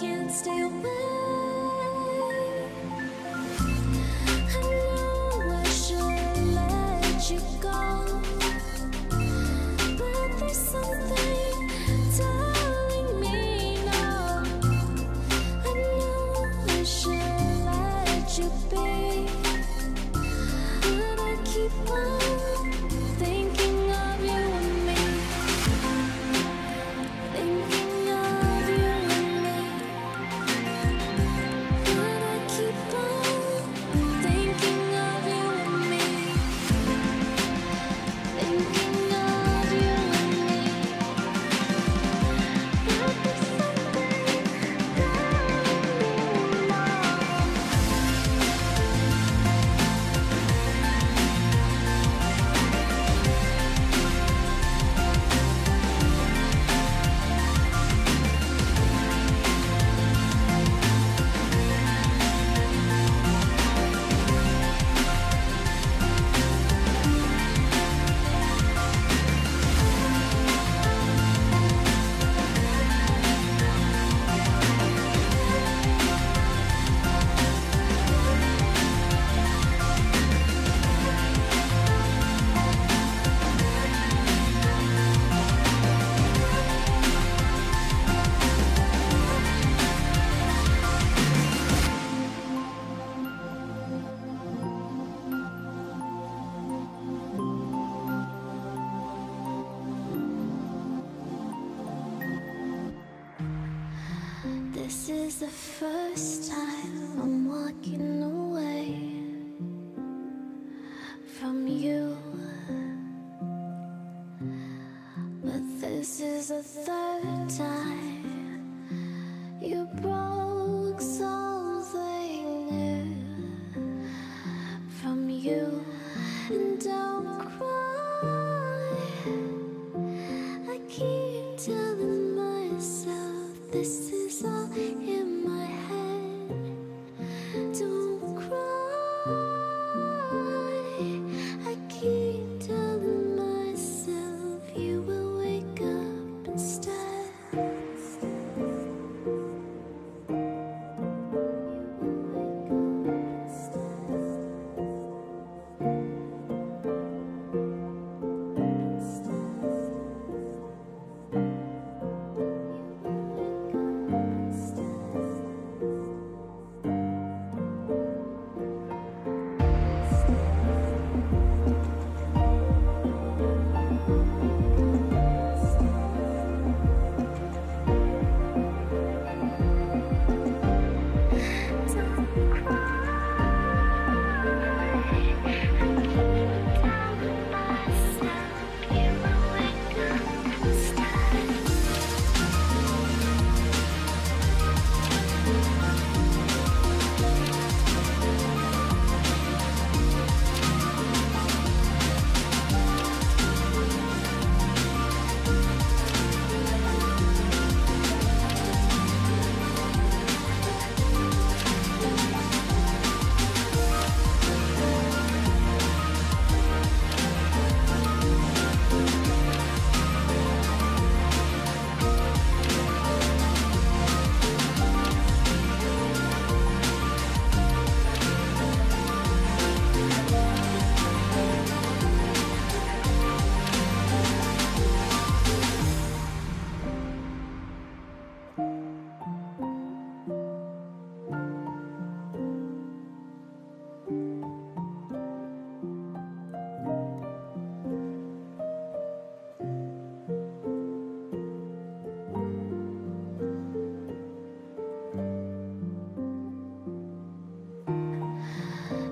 can't stay away. I know I should let you go, but there's something telling me no. I know I should let you be, but I keep on. This is the first time I'm walking away from you, but this is the third time you broke something new from you. And don't cry, I keep telling myself this is all in my head. Don't cry, I keep telling myself you will wake up instead.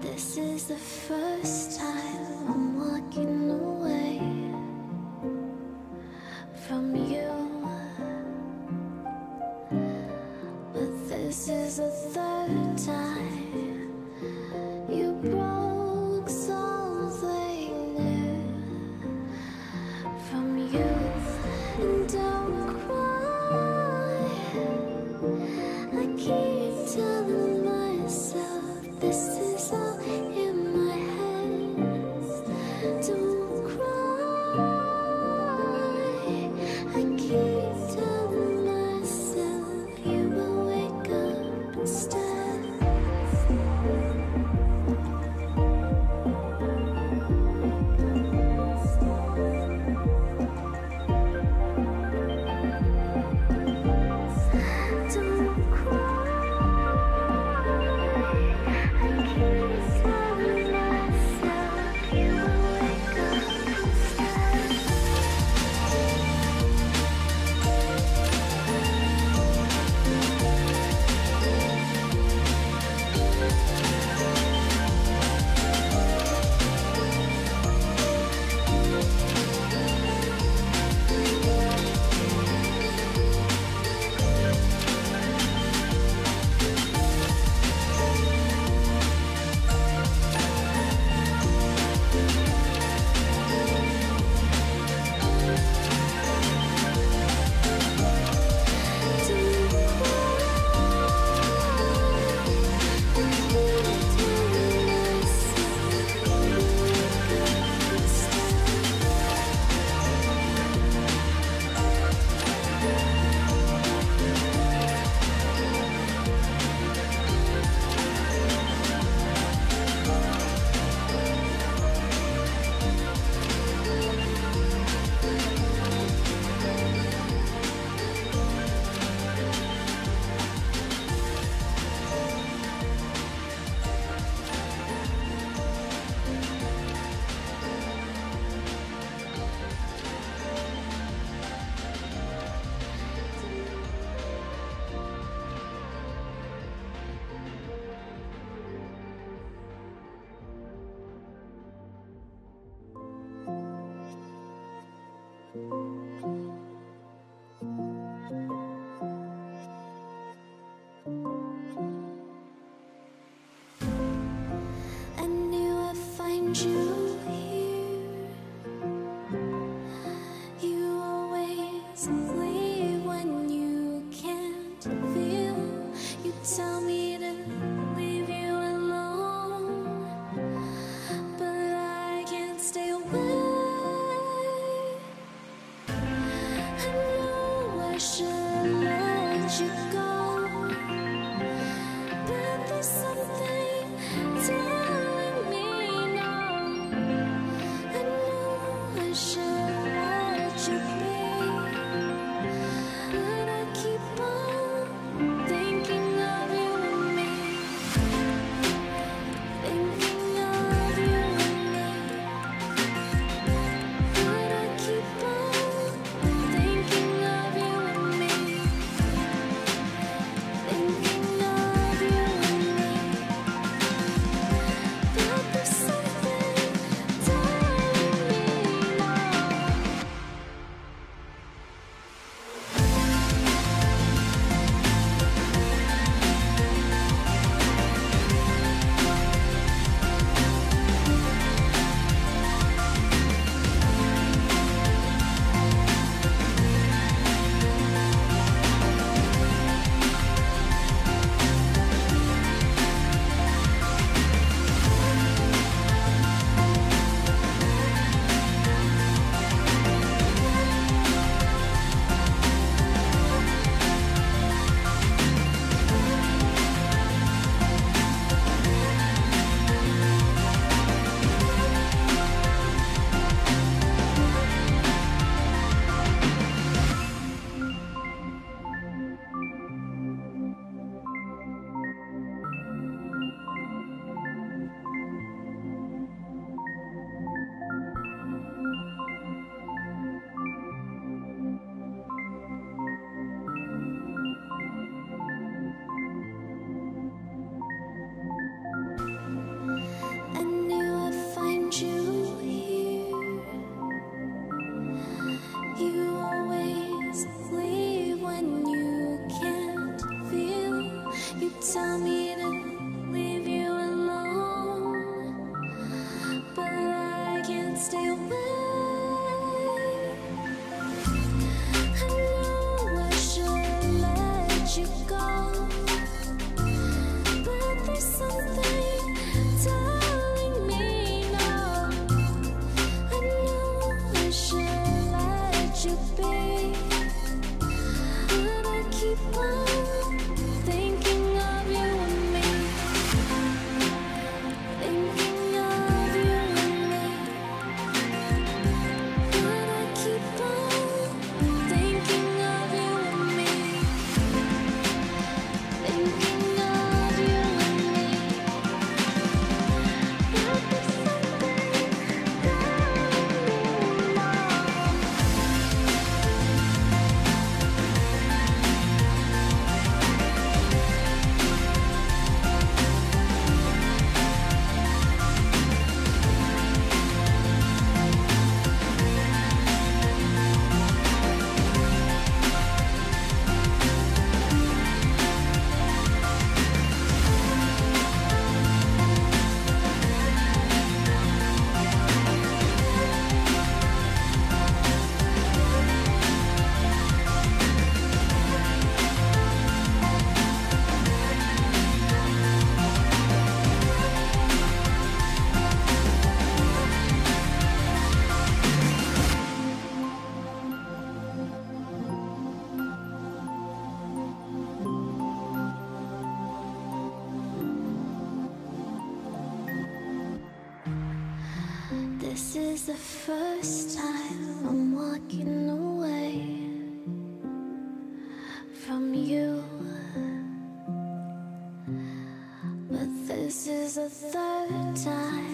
This is the first time I'm walking away from you, but this is the third time you broke something new from you. And don't cry, I keep telling myself this is all. I keep telling myself you will wait. Keep on thinking of you. This is the first time I'm walking away from you, but this is the third time